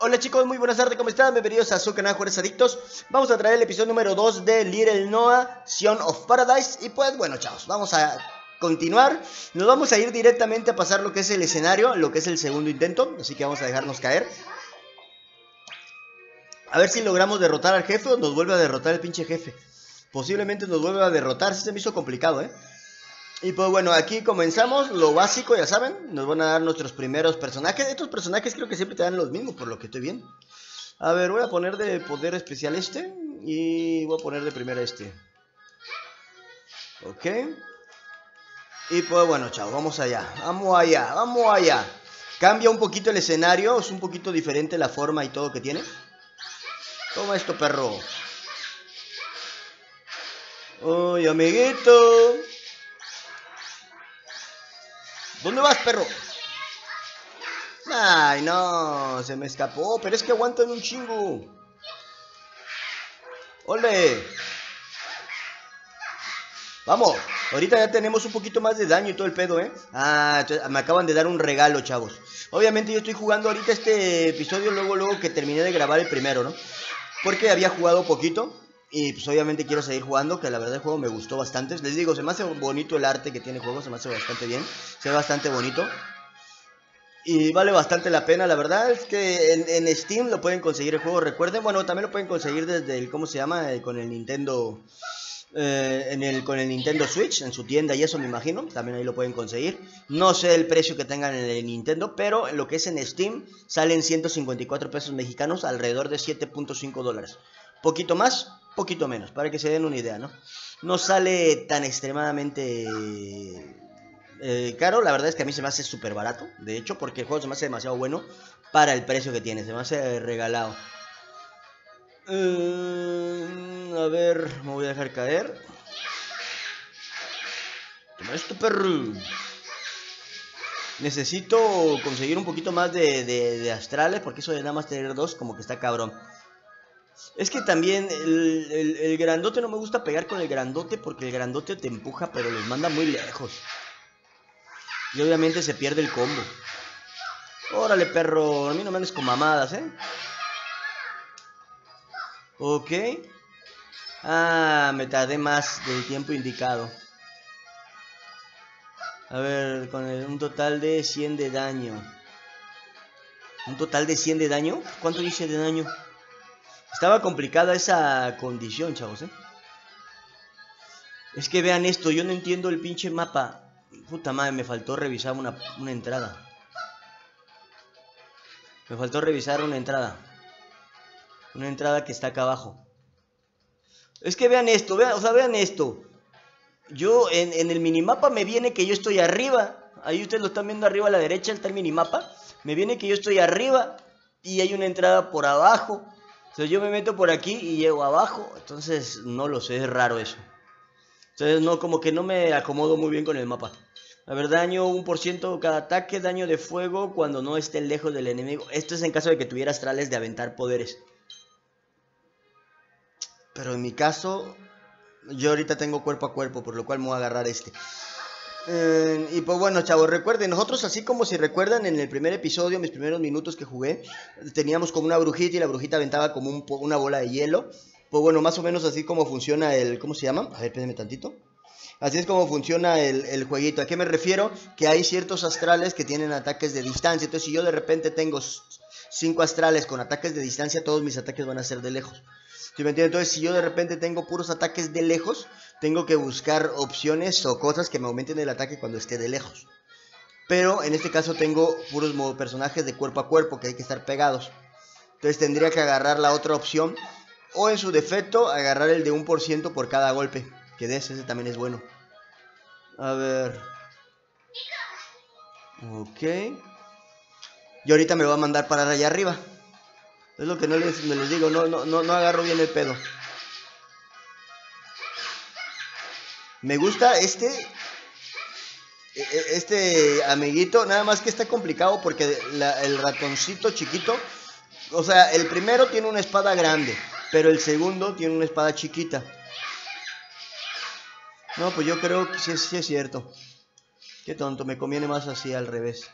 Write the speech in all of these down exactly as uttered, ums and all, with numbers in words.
Hola chicos, muy buenas tardes, ¿cómo están? Bienvenidos a su canal Jugadores Adictos. Vamos a traer el episodio número dos de Little Noah, Scion of Paradise. Y pues bueno, chavos, vamos a continuar. Nos vamos a ir directamente a pasar lo que es el escenario, lo que es el segundo intento. Así que vamos a dejarnos caer. A ver si logramos derrotar al jefe o nos vuelve a derrotar el pinche jefe. Posiblemente nos vuelva a derrotar, sí se me hizo complicado, ¿eh? Y pues bueno, aquí comenzamos, lo básico, ya saben, nos van a dar nuestros primeros personajes. Estos personajes creo que siempre te dan los mismos, por lo que estoy bien. A ver, voy a poner de poder especial este y voy a poner de primera este. Ok. Y pues bueno, chao, vamos allá, vamos allá, vamos allá. Cambia un poquito el escenario, es un poquito diferente la forma y todo que tiene. Toma esto, perro. Uy, amiguito. ¿Dónde vas, perro? Ay, no, se me escapó. Pero es que aguantan un chingo. ¡Ole! Vamos, ahorita ya tenemos un poquito más de daño y todo el pedo, ¿eh? Ah, me acaban de dar un regalo, chavos. Obviamente yo estoy jugando ahorita este episodio luego, luego que terminé de grabar el primero, ¿no? Porque había jugado poquito y pues obviamente quiero seguir jugando, que la verdad el juego me gustó bastante. Les digo, se me hace bonito el arte que tiene el juego, se me hace bastante bien, se ve bastante bonito. Y vale bastante la pena, la verdad es que en, en Steam lo pueden conseguir el juego, recuerden. Bueno, también lo pueden conseguir desde el, ¿cómo se llama? Eh, con el Nintendo, eh, en el, con el Nintendo Switch, en su tienda y eso me imagino. También ahí lo pueden conseguir. No sé el precio que tengan en el Nintendo, pero lo que es en Steam salen ciento cincuenta y cuatro pesos mexicanos, alrededor de siete punto cinco dólares. Poquito más, poquito menos, para que se den una idea, ¿no? No sale tan extremadamente eh, caro. La verdad es que a mí se me hace súper barato, de hecho, porque el juego se me hace demasiado bueno para el precio que tiene, se me hace regalado. um, A ver, me voy a dejar caer. Toma esto, perro. Necesito conseguir un poquito más de, de, de astrales, porque eso de nada más tener dos como que está cabrón. Es que también el, el, el grandote, no me gusta pegar con el grandote porque el grandote te empuja pero los manda muy lejos. Y obviamente se pierde el combo. Órale, perro, a mí no me andes con mamadas, ¿eh? Ok. Ah, me tardé más del tiempo indicado. A ver, con el, un total de cien de daño. ¿Un total de cien de daño? ¿Cuánto dice de daño? Estaba complicada esa condición, chavos, ¿eh? Es que vean esto, yo no entiendo el pinche mapa. Puta madre, me faltó revisar una, una entrada. Me faltó revisar una entrada. Una entrada que está acá abajo. Es que vean esto, vean, o sea, vean esto. Yo, en, en el minimapa me viene que yo estoy arriba. Ahí ustedes lo están viendo arriba a la derecha, está el minimapa. Me viene que yo estoy arriba y hay una entrada por abajo. Entonces yo me meto por aquí y llego abajo, entonces no lo sé, es raro eso. Entonces no, como que no me acomodo muy bien con el mapa. A ver, daño uno por ciento cada ataque, daño de fuego cuando no esté lejos del enemigo. Esto es en caso de que tuviera astrales de aventar poderes. Pero en mi caso, yo ahorita tengo cuerpo a cuerpo, por lo cual me voy a agarrar este. Eh, y pues bueno, chavos, recuerden, nosotros así como si recuerdan en el primer episodio, mis primeros minutos que jugué, teníamos como una brujita y la brujita aventaba como un, una bola de hielo. Pues bueno, más o menos así como funciona el, ¿cómo se llama? A ver, espérenme tantito. Así es como funciona el, el jueguito. ¿A qué me refiero? Que hay ciertos astrales que tienen ataques de distancia. Entonces si yo de repente tengo cinco astrales con ataques de distancia, todos mis ataques van a ser de lejos. ¿Sí me entiendes? Entonces si yo de repente tengo puros ataques de lejos, tengo que buscar opciones o cosas que me aumenten el ataque cuando esté de lejos. Pero en este caso tengo puros personajes de cuerpo a cuerpo que hay que estar pegados. Entonces tendría que agarrar la otra opción o en su defecto agarrar el de uno por ciento por cada golpe que des, ese también es bueno. A ver. Ok. Y ahorita me va a mandar parar allá arriba. Es lo que no les, me les digo, no, no, no, no agarro bien el pedo. Me gusta este Este amiguito, nada más que está complicado porque la, el ratoncito chiquito. O sea, el primero tiene una espada grande, pero el segundo tiene una espada chiquita. No, pues yo creo que sí, sí es cierto. Qué tonto, me conviene más así al revés.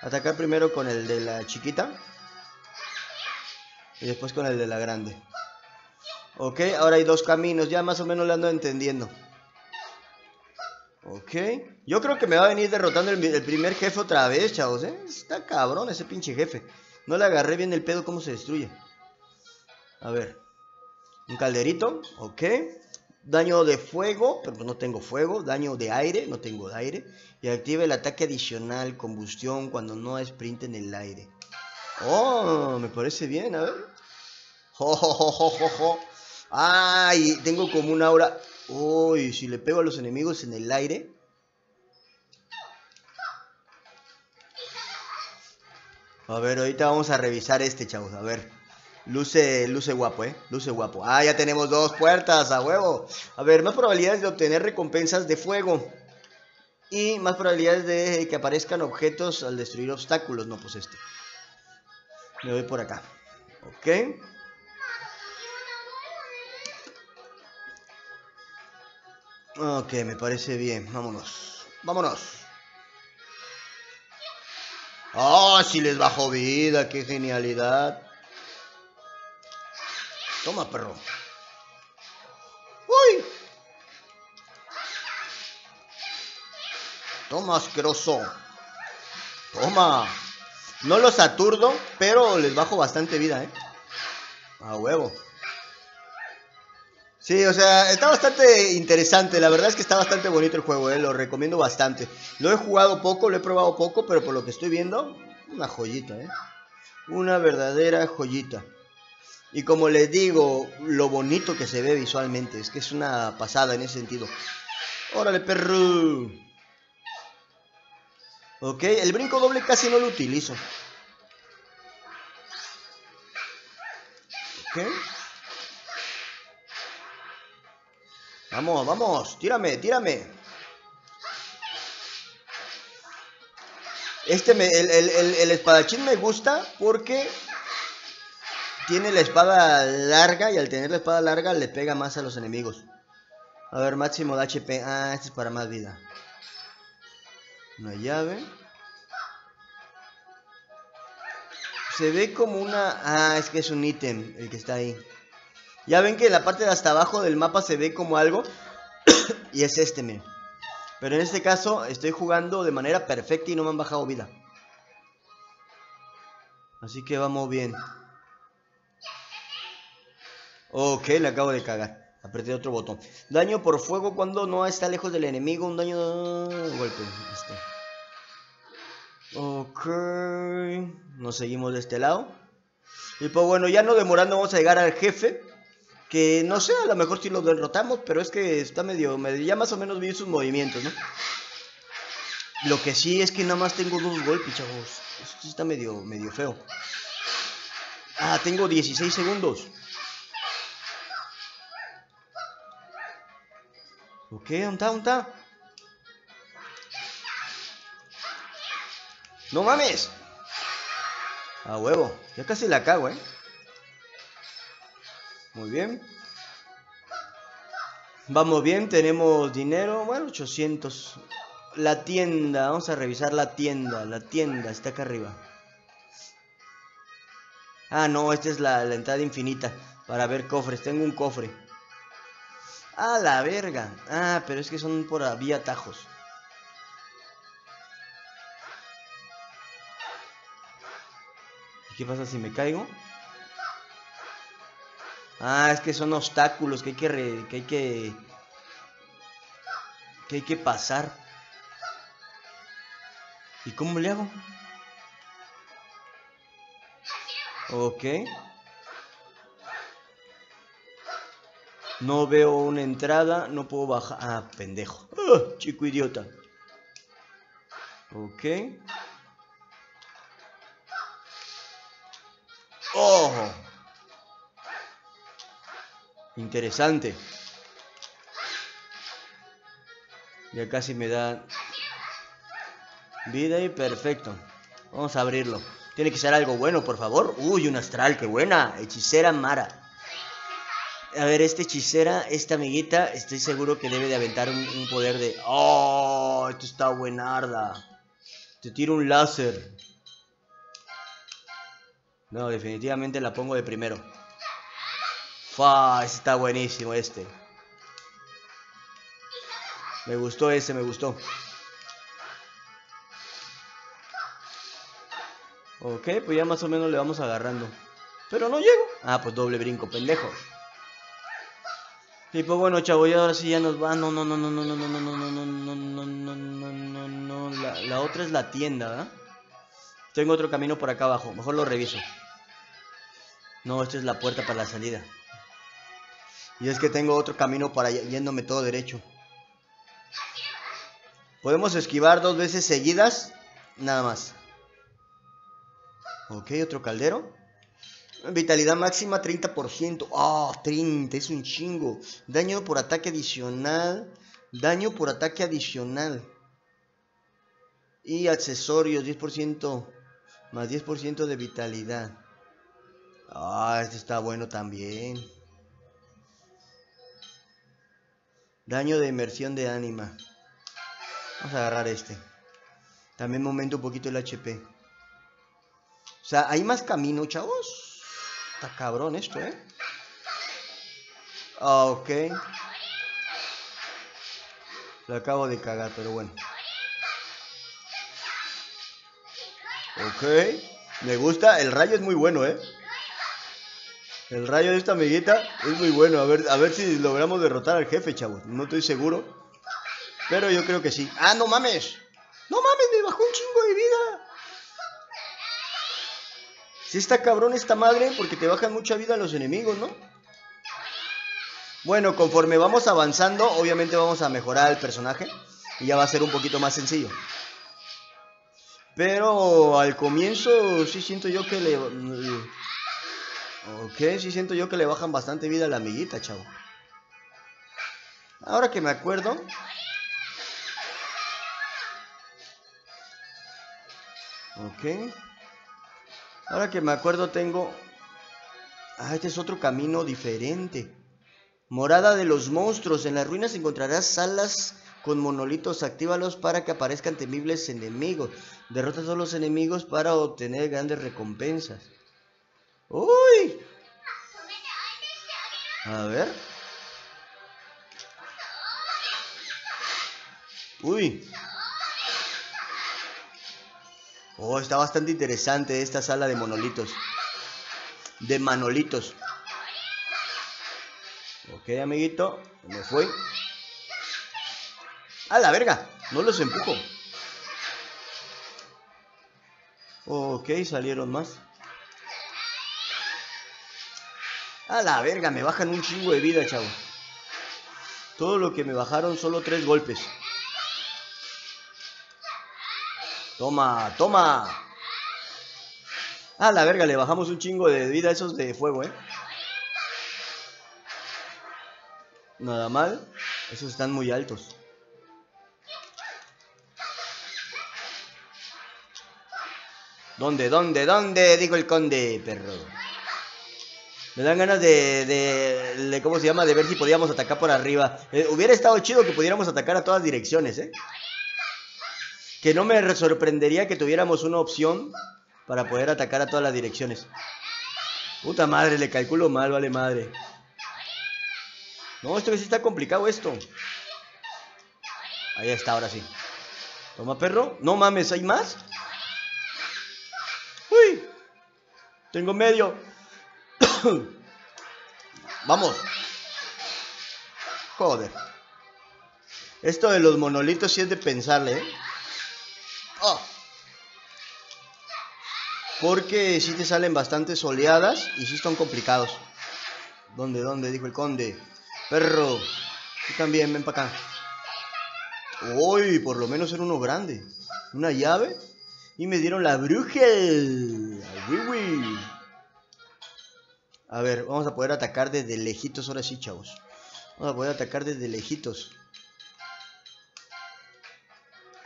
Atacar primero con el de la chiquita. y después con el de la grande. Ok, ahora hay dos caminos, ya más o menos le ando entendiendo. Ok, yo creo que me va a venir derrotando el, el primer jefe otra vez, chavos, ¿eh? Está cabrón ese pinche jefe. No le agarré bien el pedo cómo se destruye. A ver, un calderito, ok. Daño de fuego, pero no tengo fuego. Daño de aire, no tengo de aire. Y activa el ataque adicional, combustión, cuando no sprint en el aire. Oh, me parece bien, a ver. Jo, jo, jo, jo, jo. Ay, tengo como un aura. Uy, si le pego a los enemigos en el aire. A ver, ahorita vamos a revisar este, chavos, a ver. Luce, luce guapo, eh, luce guapo. Ah, ya tenemos dos puertas, a huevo. A ver, más probabilidades de obtener recompensas de fuego y más probabilidades de que aparezcan objetos al destruir obstáculos. No, pues este. Me voy por acá. Ok. Ok, me parece bien, vámonos. Vámonos. ¡Oh, si les bajó vida! ¡Qué genialidad! Toma, perro. ¡Uy! Toma, asqueroso. Toma. No los aturdo, pero les bajo bastante vida, ¿eh? A huevo. Sí, o sea, está bastante interesante. La verdad es que está bastante bonito el juego, ¿eh? Lo recomiendo bastante. Lo he jugado poco, lo he probado poco, pero por lo que estoy viendo, una joyita, ¿eh? Una verdadera joyita. Y como les digo, lo bonito que se ve visualmente, es que es una pasada en ese sentido. ¡Órale, perro! Ok, el brinco doble casi no lo utilizo. Ok. Vamos, vamos, tírame, tírame. Este, me, el, el, el, el espadachín me gusta porque... tiene la espada larga y al tener la espada larga le pega más a los enemigos. A ver, máximo de H P. Ah, este es para más vida. Una llave. Se ve como una... ah, es que es un ítem el que está ahí. Ya ven que la parte de hasta abajo del mapa se ve como algo. Y es este, miren. Pero en este caso estoy jugando de manera perfecta y no me han bajado vida. Así que vamos bien. Ok, le acabo de cagar. Apreté otro botón. Daño por fuego cuando no está lejos del enemigo. Un daño... golpe. Este. Ok. Nos seguimos de este lado. Y pues bueno, ya no demorando vamos a llegar al jefe. Que no sé, a lo mejor si lo derrotamos. Pero es que está medio... ya más o menos vi sus movimientos, ¿no? Lo que sí es que nada más tengo dos golpes, chavos. Esto está medio, medio feo. Ah, tengo dieciséis segundos. Ok, ¿dónde está? ¿Dónde está? ¡No mames! A huevo, ya casi la cago, ¿eh? Muy bien. Vamos bien, tenemos dinero. Bueno, ochocientos. La tienda, vamos a revisar la tienda. La tienda, está acá arriba. Ah, no, esta es la, la entrada infinita. Para ver cofres, tengo un cofre. ¡A la verga! Ah, pero es que son por vía atajos. ¿Qué pasa si me caigo? Ah, es que son obstáculos que hay que... Re, que hay que... que hay que pasar. ¿Y cómo le hago? Ok. No veo una entrada, no puedo bajar. Ah, pendejo. ¡Ah, chico idiota! Ok. ¡Oh! Interesante. Ya casi me da vida y perfecto. Vamos a abrirlo. Tiene que ser algo bueno, por favor. ¡Uy, un astral! ¡Qué buena! Hechicera Mara. A ver, esta hechicera, esta amiguita, estoy seguro que debe de aventar un, un poder de... ¡Oh! Esto está buenarda. Te tiro un láser. No, definitivamente la pongo de primero. Fa, ese está buenísimo este. Me gustó ese, me gustó. Ok, pues ya más o menos le vamos agarrando. Pero no llego. Ah, pues doble brinco, pendejo. Y pues bueno, chavo, ya ahora sí ya nos va. No, no, no, no, no, no, no, no, no, no, no, no, no, no, no, no. La, la otra es la tienda, ¿verdad? Tengo otro camino por acá abajo. Mejor lo reviso. No, esta es la puerta para la salida. Y es que tengo otro camino para allá, yéndome todo derecho. Podemos esquivar dos veces seguidas. Nada más. Ok, otro caldero. Vitalidad máxima treinta por ciento. Ah, oh, treinta, es un chingo. Daño por ataque adicional. Daño por ataque adicional. Y accesorios, diez por ciento. Más diez por ciento de vitalidad. Ah, oh, este está bueno también. Daño de inmersión de ánima. Vamos a agarrar este. También me aumenta un poquito el H P. O sea, hay más camino, chavos. Está cabrón esto, ¿eh? Ah, ok. Lo acabo de cagar, pero bueno. Ok. Me gusta. El rayo es muy bueno, ¿eh? El rayo de esta amiguita es muy bueno. A ver, a ver si logramos derrotar al jefe, chavos. No estoy seguro. Pero yo creo que sí. ¡Ah, no mames! ¡No mames! Me bajó un chingo de vida. Si está cabrón esta madre, porque te bajan mucha vida a los enemigos, ¿no? Bueno, conforme vamos avanzando, obviamente vamos a mejorar el personaje. Y ya va a ser un poquito más sencillo. Pero al comienzo sí siento yo que le... Ok, sí siento yo que le bajan bastante vida a la amiguita, chavo. Ahora que me acuerdo... Ok... Ahora que me acuerdo tengo... Ah, este es otro camino diferente. Morada de los monstruos. En las ruinas encontrarás salas con monolitos. Actívalos para que aparezcan temibles enemigos. Derrota a todos los enemigos para obtener grandes recompensas. ¡Uy! A ver. ¡Uy! Oh, está bastante interesante esta sala de monolitos. De manolitos. Ok, amiguito. Me fui. ¡A la verga! No los empujo. Ok, salieron más. ¡A la verga! Me bajan un chingo de vida, chavo. Todo lo que me bajaron, solo tres golpes. Toma, toma. Ah, la verga, le bajamos un chingo de vida a esos de fuego, eh. Nada mal. Esos están muy altos. ¿Dónde, dónde, dónde? Digo el conde, perro. Me dan ganas de, de, de ¿cómo se llama? De ver si podíamos atacar por arriba. eh, Hubiera estado chido que pudiéramos atacar a todas direcciones, eh. Que no me sorprendería que tuviéramos una opción para poder atacar a todas las direcciones. Puta madre, le calculo mal, vale madre. No, esto sí está complicado esto. Ahí está, ahora sí. Toma, perro. No mames, ¿hay más? Uy. Tengo medio. Vamos. Joder. Esto de los monolitos sí es de pensarle, ¿eh? Oh. Porque si sí te salen bastantes oleadas y si sí están complicados. ¿Dónde, dónde? Dijo el conde. Perro, tú también, ven para acá. Uy, por lo menos era uno grande. Una llave. Y me dieron la bruja. A ver, vamos a poder atacar desde lejitos ahora sí, chavos. Vamos a poder atacar desde lejitos.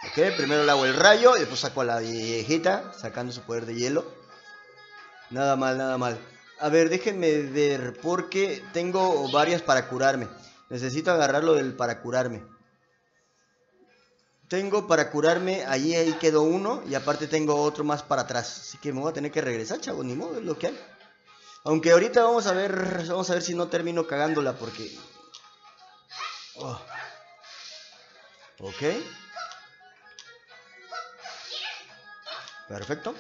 Ok, primero le hago el rayo y después saco a la viejita, sacando su poder de hielo. Nada mal, nada mal. A ver, déjenme ver, porque tengo varias para curarme. Necesito agarrar lo del para curarme. Tengo para curarme, allí ahí quedó uno. Y aparte tengo otro más para atrás. Así que me voy a tener que regresar, chavos, ni modo, es lo que hay. Aunque ahorita vamos a ver. Vamos a ver si no termino cagándola, porque oh. Ok. Perfecto.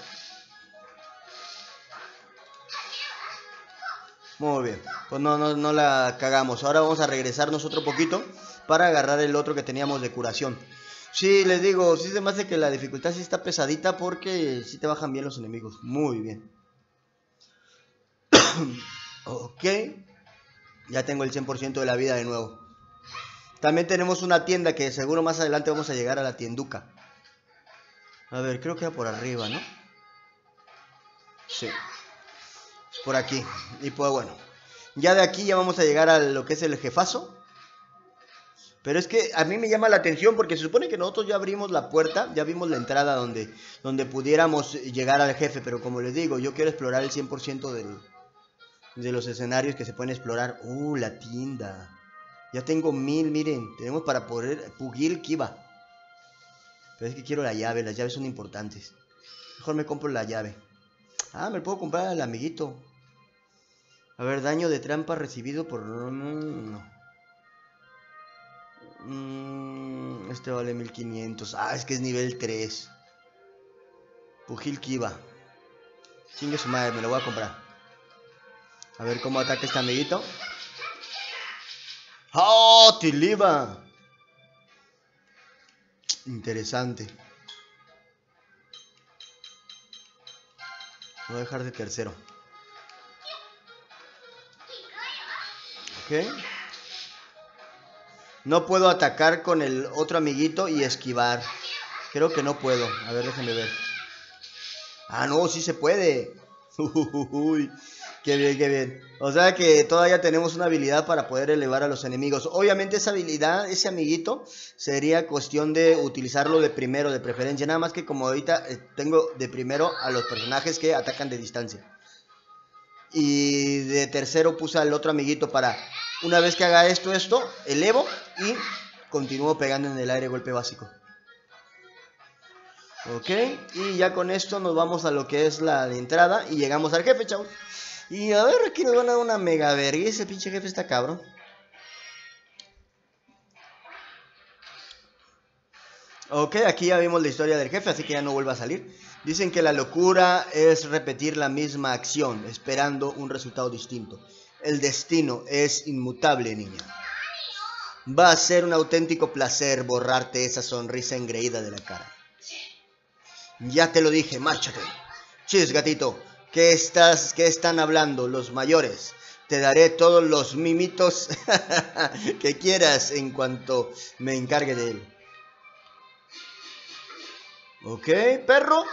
Muy bien, pues no, no, no la cagamos. Ahora vamos a regresarnos otro poquito para agarrar el otro que teníamos de curación. Sí, les digo, sí se me hace que la dificultad sí está pesadita, porque sí te bajan bien los enemigos. Muy bien. Ok. Ya tengo el cien por ciento de la vida de nuevo. También tenemos una tienda que seguro más adelante vamos a llegar a la tienduca. A ver, creo que era por arriba, ¿no? Sí. Por aquí. Y pues bueno, ya de aquí ya vamos a llegar a lo que es el jefazo. Pero es que a mí me llama la atención, porque se supone que nosotros ya abrimos la puerta, ya vimos la entrada donde, donde pudiéramos llegar al jefe. Pero como les digo, yo quiero explorar el cien por ciento del, de los escenarios que se pueden explorar. Uh, la tienda. Ya tengo mil, miren. Tenemos para poder Pugil Kiba. Pero es que quiero la llave, las llaves son importantes. Mejor me compro la llave. Ah, me puedo comprar al amiguito. A ver, daño de trampa recibido por... No. Este vale mil quinientos. Ah, es que es nivel tres. Pugil Kiba. Chingue su madre, me lo voy a comprar. A ver cómo ataca este amiguito. ¡Oh, Tiliba! Interesante. Voy a dejar de tercero. Ok. No puedo atacar con el otro amiguito y esquivar. Creo que no puedo. A ver, déjenme ver. Ah, no, sí se puede. Uy, qué bien, qué bien. O sea que todavía tenemos una habilidad para poder elevar a los enemigos. Obviamente esa habilidad, ese amiguito, sería cuestión de utilizarlo de primero, de preferencia. Nada más que como ahorita tengo de primero a los personajes que atacan de distancia. Y de tercero puse al otro amiguito para... Una vez que haga esto, esto, elevo y continúo pegando en el aire golpe básico. Ok, y ya con esto nos vamos a lo que es la de entrada y llegamos al jefe, chavos. Y a ver, aquí nos van a dar una mega verga. Ese pinche jefe está cabrón. Ok, aquí ya vimos la historia del jefe, así que ya no vuelva a salir. Dicen que la locura es repetir la misma acción, esperando un resultado distinto. El destino es inmutable, niña. Va a ser un auténtico placer borrarte esa sonrisa engreída de la cara. Ya te lo dije, márchate. Chis, gatito, ¿qué estás, qué están hablando los mayores? Te daré todos los mimitos que quieras en cuanto me encargue de él. Ok, perro.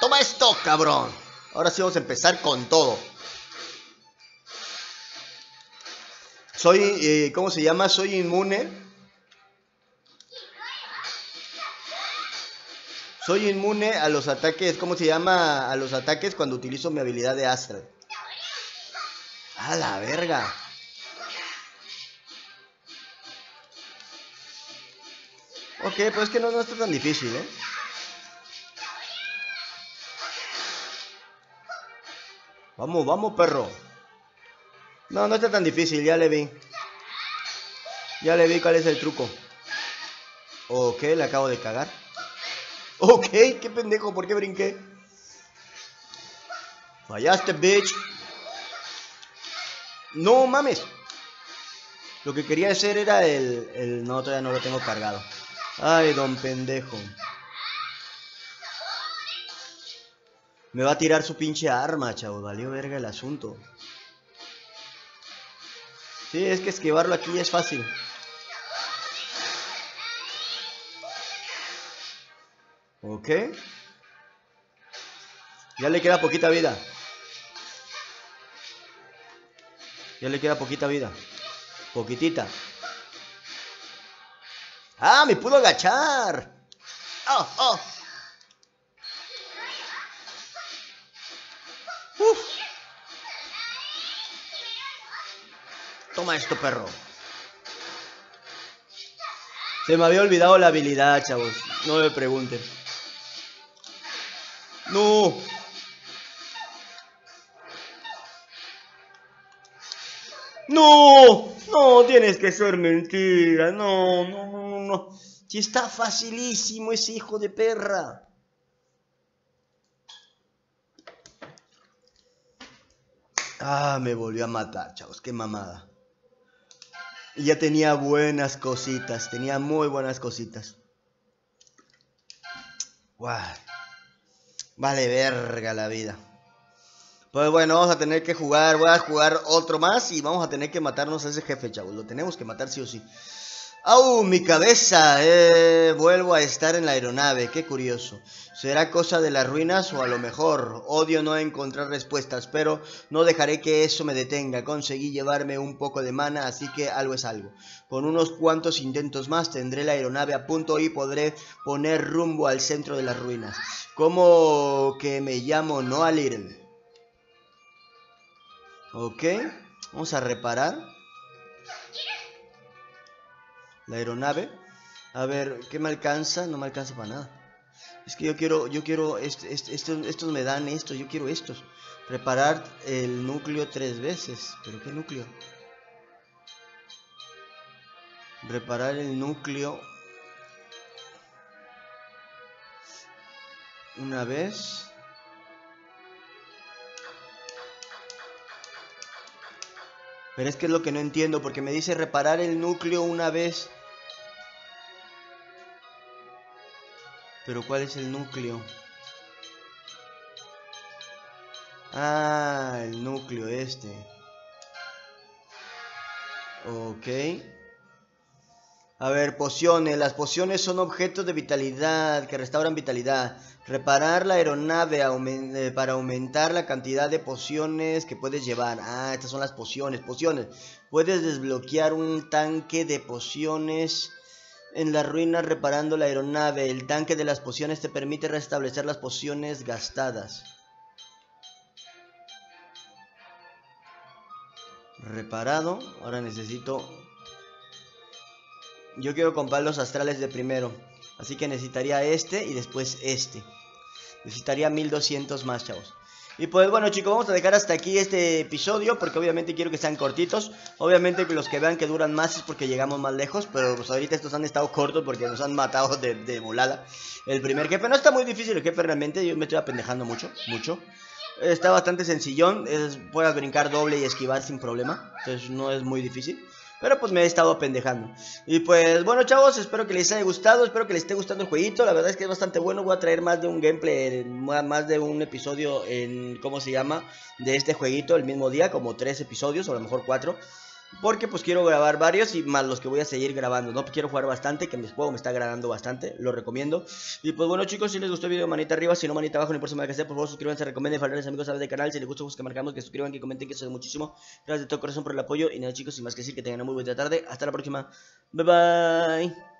Toma esto, cabrón. Ahora sí vamos a empezar con todo. Soy, eh, ¿cómo se llama? Soy inmune. Soy inmune a los ataques, ¿cómo se llama? A los ataques cuando utilizo mi habilidad de Astra. ¡A la verga! Ok, pues es que no, no está tan difícil, ¿eh? Vamos, vamos, perro. No, no está tan difícil, ya le vi. Ya le vi cuál es el truco. Ok, le acabo de cagar. Ok, qué pendejo, ¿por qué brinqué? Fallaste, bitch. No mames. Lo que quería hacer era el... el... No, todavía no lo tengo cargado. Ay, don pendejo. Me va a tirar su pinche arma, chavo. Valió verga el asunto. Sí, es que esquivarlo aquí es fácil. Ok. Ya le queda poquita vida. Ya le queda poquita vida. Poquitita. ¡Ah, me pudo agachar! ¡Oh, oh! Toma esto, perro. Se me había olvidado la habilidad, chavos. No me pregunten. ¡No! ¡No! No, tienes que ser mentira. No, no, no, no. Que está facilísimo ese hijo de perra. Ah, me volvió a matar, chavos. Qué mamada. Y ya tenía buenas cositas. Tenía muy buenas cositas. Wow. Vale verga la vida. Pues bueno, vamos a tener que jugar. Voy a jugar otro más y vamos a tener que matarnos a ese jefe, chavos. Lo tenemos que matar sí o sí. ¡Au! ¡Mi cabeza! Eh, vuelvo a estar en la aeronave. Qué curioso. ¿Será cosa de las ruinas o a lo mejor? Odio no encontrar respuestas, pero no dejaré que eso me detenga. Conseguí llevarme un poco de mana, así que algo es algo. Con unos cuantos intentos más tendré la aeronave a punto y podré poner rumbo al centro de las ruinas. ¿Cómo que me llamo Noah Little? Ok, vamos a reparar la aeronave. A ver, ¿qué me alcanza? No me alcanza para nada. Es que yo quiero, yo quiero, est est estos, estos me dan estos, yo quiero estos. Reparar el núcleo tres veces. ¿Pero qué núcleo? Reparar el núcleo una vez. Pero es que es lo que no entiendo, porque me dice reparar el núcleo una vez. Pero ¿cuál es el núcleo? Ah, el núcleo este. Ok. A ver, pociones. Las pociones son objetos de vitalidad, que restauran vitalidad. Reparar la aeronave aument- para aumentar la cantidad de pociones que puedes llevar. Ah, estas son las pociones, pociones. Puedes desbloquear un tanque de pociones en las ruinas reparando la aeronave. El tanque de las pociones te permite restablecer las pociones gastadas. Reparado. Ahora necesito... Yo quiero comprar los astrales de primero. Así que necesitaría este y después este. Necesitaría mil doscientos más, chavos. Y pues bueno, chicos, vamos a dejar hasta aquí este episodio, porque obviamente quiero que sean cortitos. Obviamente que los que vean que duran más es porque llegamos más lejos, pero pues ahorita estos han estado cortos porque nos han matado de, de volada. El primer jefe no está muy difícil, el jefe realmente. Yo me estoy apendejando mucho, mucho. Está bastante sencillón, es, puedes brincar doble y esquivar sin problema. Entonces no es muy difícil. Pero pues me he estado apendejando. Y pues bueno, chavos, espero que les haya gustado. Espero que les esté gustando el jueguito. La verdad es que es bastante bueno. Voy a traer más de un gameplay, más de un episodio en... ¿Cómo se llama? De este jueguito el mismo día. Como tres episodios, o a lo mejor cuatro. Porque pues quiero grabar varios y más los que voy a seguir grabando, ¿no? Quiero jugar bastante, que mi juego me está agradando bastante, lo recomiendo. Y pues bueno, chicos, si les gustó el video, manita arriba. Si no, manita abajo, no importa más que hacer. Por favor, suscríbanse, recomienden, familiares, amigos, sabes del canal. Si les gusta, pues que marcamos, que suscriban, que comenten, que eso es muchísimo. Gracias de todo corazón por el apoyo. Y nada, chicos, sin más que decir, que tengan una muy buena tarde. Hasta la próxima, bye bye.